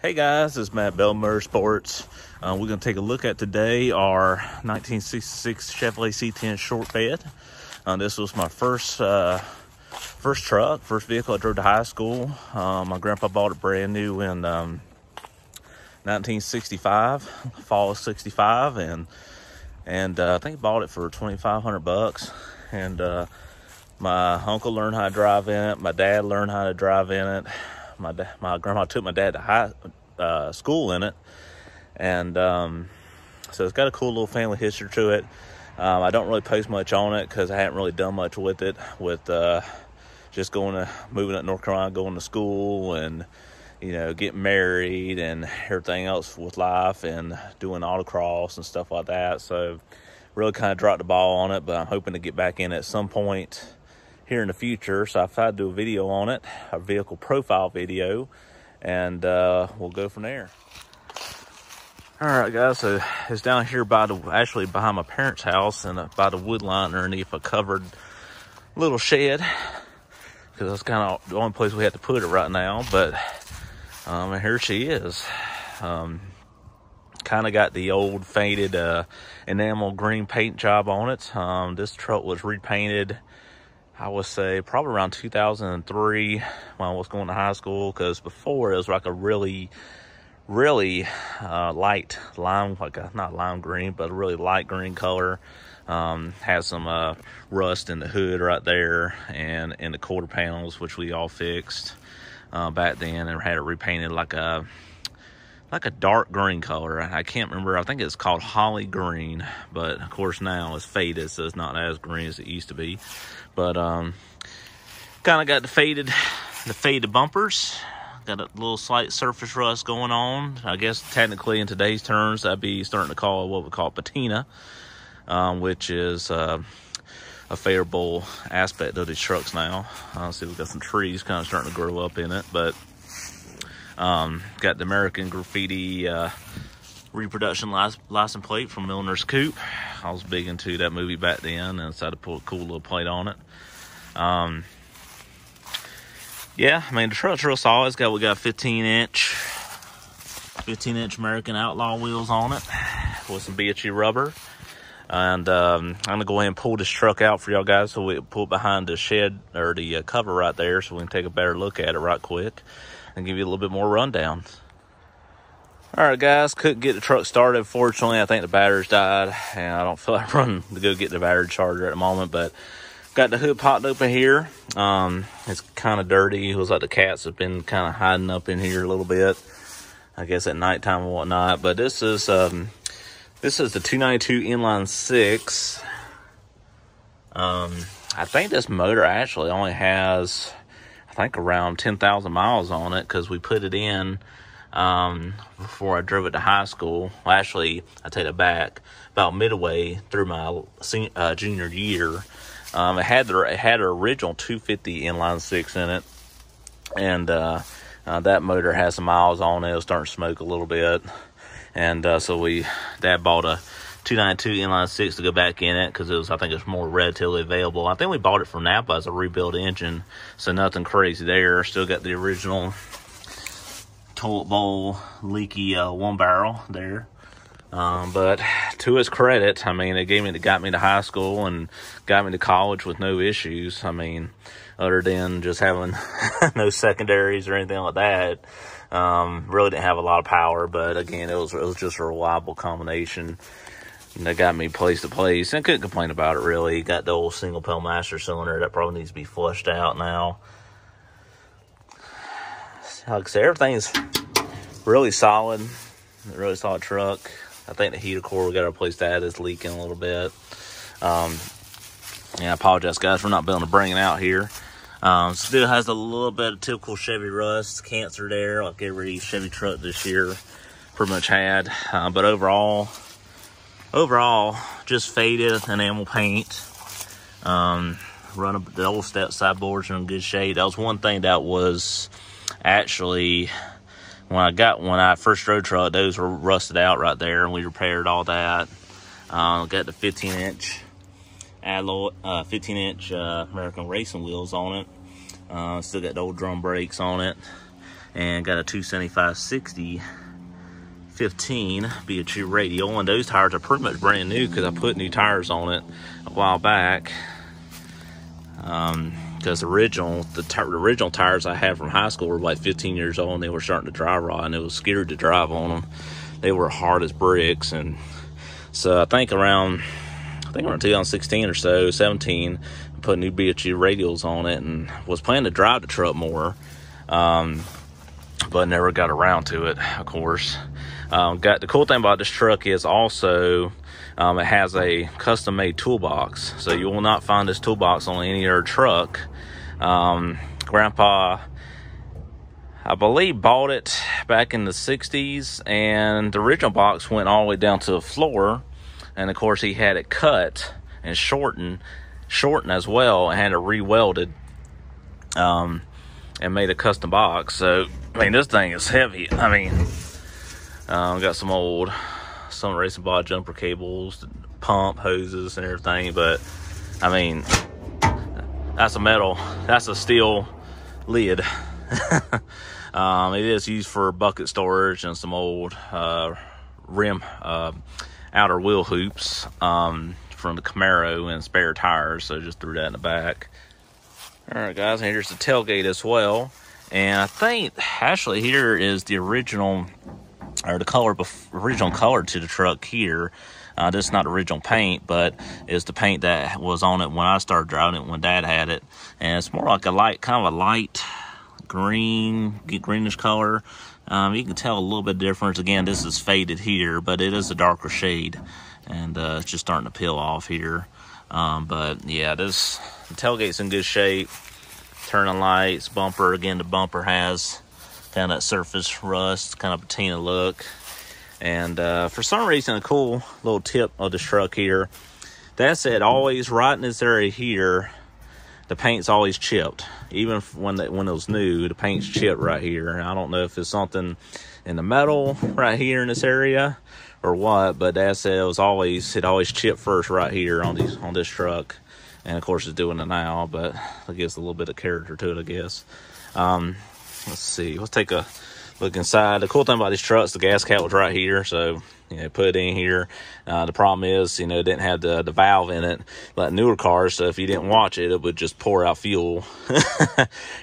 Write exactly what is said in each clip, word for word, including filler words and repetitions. Hey guys, this is Matt, Bellamy Motorsports. Uh, we're going to take a look at today our nineteen sixty-six Chevrolet C ten short bed. Uh, this was my first uh, first truck, first vehicle I drove to high school. Uh, my grandpa bought it brand new in um, nineteen sixty-five, fall of sixty-five, and and uh, I think bought it for twenty-five hundred bucks. And uh, my uncle learned how to drive in it. My dad learned how to drive in it. My, my grandma took my dad to high uh, school in it, and um, so it's got a cool little family history to it. Um, I don't really post much on it because I haven't really done much with it, with uh, just going to, moving up North Carolina, going to school, and, you know, getting married and everything else with life and doing autocross and stuff like that. So really kind of dropped the ball on it, but I'm hoping to get back in at some point here in the future. So I thought I'd do a video on it, a vehicle profile video, and uh, we'll go from there. All right, guys, so it's down here by the, actually behind my parents' house and by the wood line underneath a covered little shed, because that's kind of the only place we had to put it right now. But um, and here she is. Um, kind of got the old faded uh, enamel green paint job on it. Um, this truck was repainted, I would say probably around two thousand three when I was going to high school, because before it was like a really, really uh, light lime, like a, not lime green, but a really light green color. Um, had some uh, rust in the hood right there and in the quarter panels, which we all fixed uh, back then, and had it repainted like a like a dark green color. I can't remember. I think it's called holly green, but of course now it's faded, so it's not as green as it used to be. But um, kind of got the faded, the faded bumpers. Got a little slight surface rust going on. I guess technically in today's terms, I'd be starting to call it what we call patina, um, which is uh, a favorable aspect of these trucks now. Uh, see, we've got some trees kind of starting to grow up in it, but Um, got the American Graffiti uh, reproduction li license plate from Milliner's Coupe. I was big into that movie back then, and decided to put a cool little plate on it. Um, yeah, I mean, the truck's real solid. It's got, we got fifteen inch American Outlaw wheels on it with some B F G rubber. And um, I'm going to go ahead and pull this truck out for y'all guys, so we can pull it behind the shed, or the uh, cover right there, so we can take a better look at it right quick and give you a little bit more rundown. All right, guys, couldn't get the truck started. Fortunately, I think the batteries died, and I don't feel like running to go get the battery charger at the moment, but got the hood popped open here. Um, it's kind of dirty. It was like the cats have been kind of hiding up in here a little bit, I guess at nighttime and whatnot. But this is um, this is the two ninety-two Inline Six. Um, I think this motor actually only has, I think, around ten thousand miles on it, because we put it in um, before I drove it to high school. Well, actually, I take it back, about midway through my uh, junior year. Um, it had the, it had an original two fifty Inline Six in it, and uh, uh, that motor has some miles on it. It was starting to smoke a little bit, and uh, so we Dad bought a two ninety-two Inline Six to go back in it, because it was, I think it's more relatively available. I think we bought it from Napa as a rebuilt engine, so nothing crazy there. Still got the original toilet bowl leaky uh, one barrel there. Um, but to his credit, I mean, it gave me, it got me to high school and got me to college with no issues. I mean, other than just having no secondaries or anything like that. Um, really didn't have a lot of power, but again, it was it was just a reliable combination. That got me place to place, and couldn't complain about it, really. Got the old single Flowmaster cylinder that probably needs to be flushed out now. Like I said, everything's really solid, really solid truck. I think the heater core, we got to replace that, is leaking a little bit. Um, yeah, I apologize, guys, for not being able to bring it out here. Um, still has a little bit of typical Chevy rust, cancer there, like every Chevy truck this year pretty much had. Uh, but overall, Overall, just faded enamel paint. Um, run up the old step sideboards are in good shape. That was one thing that was actually, when I got when I first drove truck, those were rusted out right there, and we repaired all that. Uh, got the fifteen inch alloy, uh, fifteen inch uh, American Racing wheels on it. Uh, still got the old drum brakes on it. and got a two seventy-five sixty fifteen B F G radial, and those tires are pretty much brand new because I put new tires on it a while back. Um, because the original, the, the original tires I had from high school were like fifteen years old, and they were starting to dry rot, and it was scary to drive on them. They were hard as bricks, and so I think around, I think around two thousand sixteen or so, seventeen, I put new B F G radials on it, and was planning to drive the truck more, um, but never got around to it, of course. Um, got the cool thing about this truck is also um, it has a custom-made toolbox, so you will not find this toolbox on any other truck. Um, Grandpa, I believe, bought it back in the sixties, and the original box went all the way down to the floor, and of course he had it cut and shortened, shortened as well, and had it re-welded, um, and made a custom box. So I mean, this thing is heavy. I mean. Um, got some old Summer Racing Bod jumper cables, pump hoses, and everything. But I mean, that's a metal, that's a steel lid. um, it is used for bucket storage and some old uh, rim uh, outer wheel hoops um, from the Camaro and spare tires. So just threw that in the back. All right, guys, and here's the tailgate as well. And I think actually here is the original. Or the color, original color to the truck here. Uh, this is not original paint, but it's the paint that was on it when I started driving it, when Dad had it. And it's more like a light, kind of a light green, greenish color. Um, you can tell a little bit of difference. Again, this is faded here, but it is a darker shade. And uh, it's just starting to peel off here. Um, but yeah, this the tailgate's in good shape. Turning lights, bumper. Again, the bumper has kind of that surface rust, kind of patina look. And uh, for some reason, a cool little tip of this truck here. That said, always right in this area here, the paint's always chipped. Even when, that, when it was new, the paint's chipped right here. And I don't know if it's something in the metal right here in this area or what, but that said, it was always, it always chipped first right here on, these, on this truck. And of course, it's doing it now, but it gives a little bit of character to it, I guess. Um, Let's see. Let's take a look inside. The cool thing about these trucks, the gas cap was right here, so you know, put it in here. Uh, the problem is, you know, it didn't have the, the valve in it like newer cars. So if you didn't watch it, it would just pour out fuel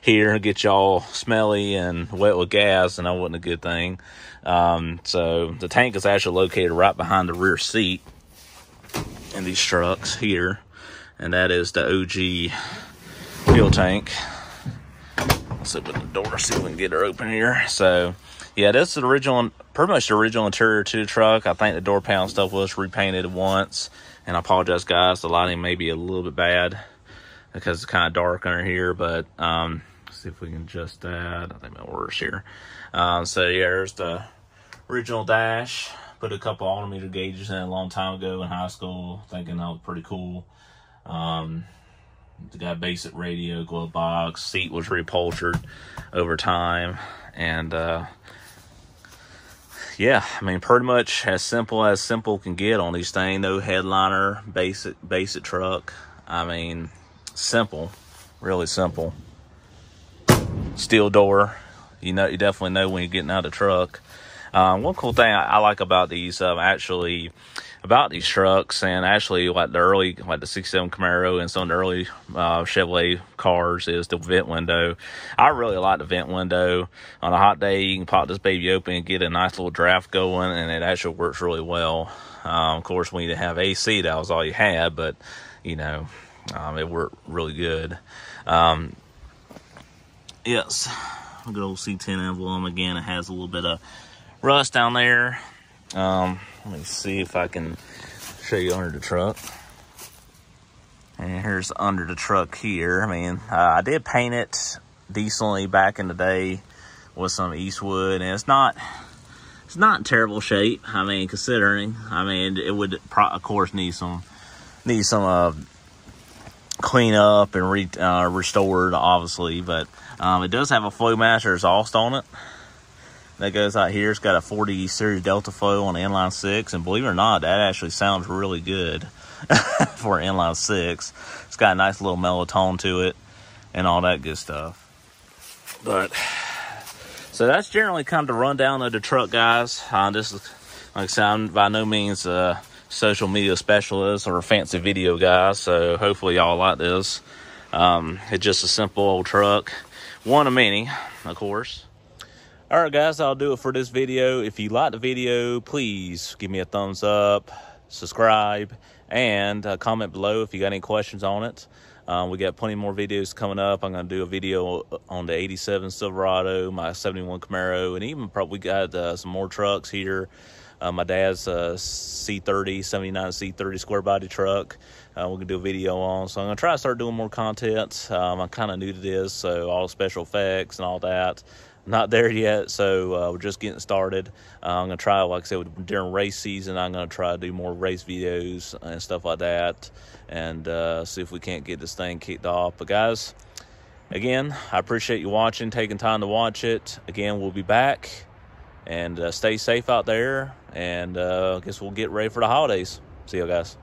here and get y'all smelly and wet with gas, and that wasn't a good thing. Um, so the tank is actually located right behind the rear seat in these trucks here, and that is the O G fuel tank. Let's open the door, see if we can get her open here. So yeah, this is the original, pretty much the original interior to the truck. I think the door panel stuff was repainted once, and I apologize, guys, the lighting may be a little bit bad because it's kind of dark under here, but um let's see if we can adjust that. I think that works here. Um so yeah, there's the original dash. Put a couple Autometer gauges in a long time ago in high school, thinking that was pretty cool. um They got basic radio, glove box, seat was repultured over time, and uh, yeah, I mean, pretty much as simple as simple can get on these things. No headliner, basic basic truck. I mean, simple, really simple. Steel door, you know, you definitely know when you're getting out of the truck. Um, one cool thing I, I like about these, um, actually. about these trucks, and actually like the early, like the sixty-seven Camaro and some of the early uh, Chevrolet cars, is the vent window. I really like the vent window. On a hot day, you can pop this baby open and get a nice little draft going, and it actually works really well. Um, of course, when you didn't have A C, that was all you had, but you know, um, it worked really good. Um, yes, good old C ten emblem. Again, it has a little bit of rust down there. Um, let me see if I can show you under the truck. And here's under the truck here. I mean, uh, I did paint it decently back in the day with some Eastwood, and it's not, it's not in terrible shape. I mean, considering, I mean, it would, pro of course, need some, need some, uh, clean up and re uh, restored, obviously, but, um, it does have a Flowmaster exhaust on it. That goes out here. It's got a forty series Delta foil on the inline six, and believe it or not, that actually sounds really good for an inline six. It's got a nice little mellow tone to it and all that good stuff. But So that's generally kind of the rundown of the truck, guys. Uh, this is, like I said, I'm by no means a social media specialist or a fancy video guy, so hopefully y'all like this. Um, it's just a simple old truck, one of many, of course. All right, guys, I'll do it for this video. If you like the video, please give me a thumbs up, subscribe, and uh, comment below if you got any questions on it. Um, we got plenty more videos coming up. I'm going to do a video on the eighty-seven Silverado, my seventy-one Camaro, and even probably got uh, some more trucks here. Uh, my dad's uh, C thirty, seventy-nine C thirty square body truck. Uh, we can do a video on. So I'm going to try to start doing more content. Um, I'm kind of new to this, so all the special effects and all that. Not there yet, so uh, we're just getting started. Uh, I'm going to try, like I said, during race season, I'm going to try to do more race videos and stuff like that, and uh, see if we can't get this thing kicked off. But, guys, again, I appreciate you watching, taking time to watch it. Again, we'll be back, and uh, stay safe out there, and uh, I guess we'll get ready for the holidays. See you guys.